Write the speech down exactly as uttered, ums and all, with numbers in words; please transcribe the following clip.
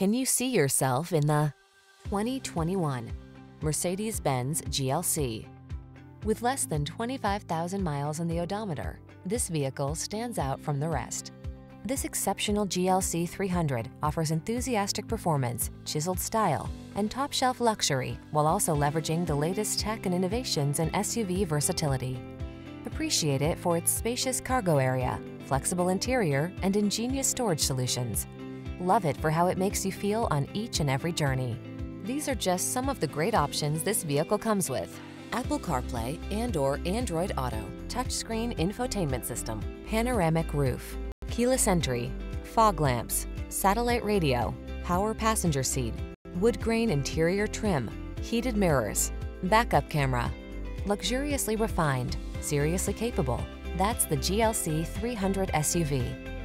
Can you see yourself in the twenty twenty-one Mercedes-Benz G L C? With less than twenty-five thousand miles on the odometer, this vehicle stands out from the rest. This exceptional G L C three hundred offers enthusiastic performance, chiseled style, and top-shelf luxury, while also leveraging the latest tech and innovations in S U V versatility. Appreciate it for its spacious cargo area, flexible interior, and ingenious storage solutions. Love it for how it makes you feel on each and every journey. These are just some of the great options this vehicle comes with: Apple CarPlay and/or Android Auto, touchscreen infotainment system, panoramic roof, keyless entry, fog lamps, satellite radio, power passenger seat, wood grain interior trim, heated mirrors, backup camera. Luxuriously refined, seriously capable. That's the G L C three hundred S U V.